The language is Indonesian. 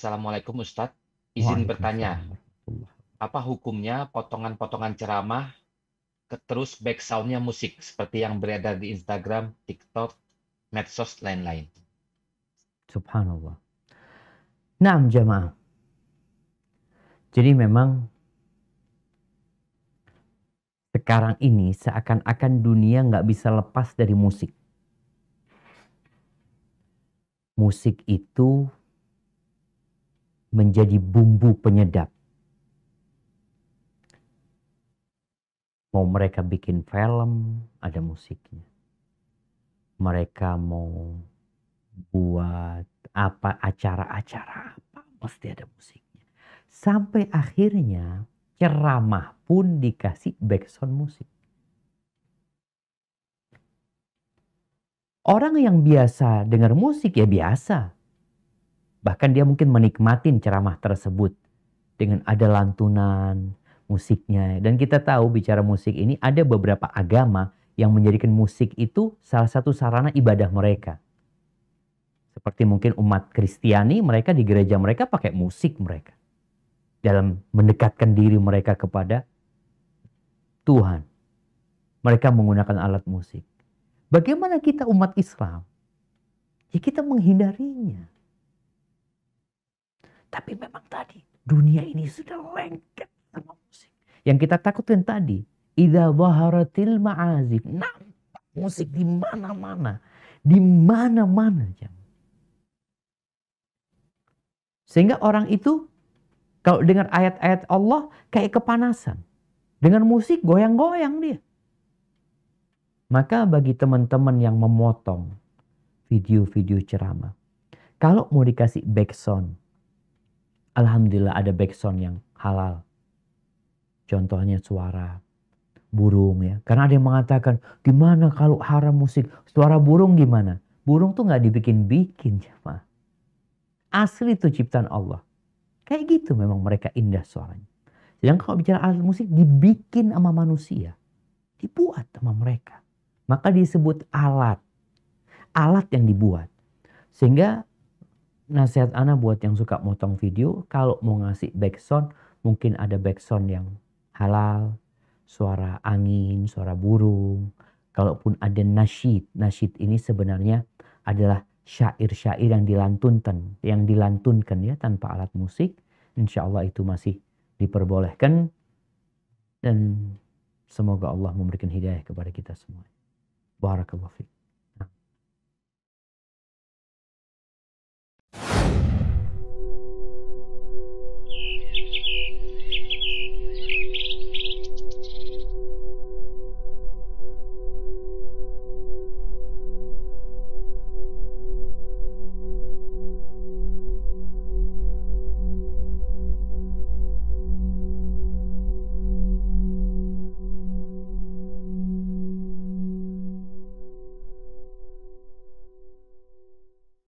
Assalamualaikum Ustadz, izin bertanya, apa hukumnya potongan-potongan ceramah terus backsoundnya musik seperti yang beredar di Instagram, TikTok, medsos, lain-lain? Subhanallah. Naam jemaah. Jadi memang sekarang ini seakan-akan dunia nggak bisa lepas dari musik. Musik itu menjadi bumbu penyedap. Mau mereka bikin film, ada musiknya. Mereka mau buat apa, acara-acara apa, mesti ada musiknya. Sampai akhirnya ceramah pun dikasih background musik. Orang yang biasa dengar musik ya biasa. Bahkan dia mungkin menikmatin ceramah tersebut dengan ada lantunan musiknya. Dan kita tahu bicara musik ini ada beberapa agama yang menjadikan musik itu salah satu sarana ibadah mereka. Seperti mungkin umat Kristiani, mereka di gereja mereka pakai musik mereka dalam mendekatkan diri mereka kepada Tuhan. Mereka menggunakan alat musik. Bagaimana kita umat Islam? Ya kita menghindarinya. Tapi memang tadi dunia ini sudah lengket sama musik. Yang kita takutin tadi, Iza waharatil ma'azib. Nampak musik di mana-mana. Di mana-mana. Sehingga orang itu kalau dengar ayat-ayat Allah kayak kepanasan. Dengan musik goyang-goyang dia. Maka bagi teman-teman yang memotong video-video ceramah, kalau mau dikasih backsound, alhamdulillah ada backsound yang halal. Contohnya suara burung ya. Karena ada yang mengatakan gimana kalau haram musik. Suara burung gimana? Burung tuh nggak dibikin-bikin. Jemaah. Asli itu ciptaan Allah. Kayak gitu memang mereka indah suaranya. Sedangkan kalau bicara alat musik dibikin sama manusia. Dibuat sama mereka. Maka disebut alat. Alat yang dibuat. Sehingga nasihat ana buat yang suka motong video. Kalau mau ngasih backsound mungkin ada backsound yang halal, suara angin, suara burung. Kalaupun ada nasyid, nasyid ini sebenarnya adalah syair-syair yang dilantunkan ya tanpa alat musik. Insya Allah itu masih diperbolehkan dan semoga Allah memberikan hidayah kepada kita semua. Barakallahu fiikum.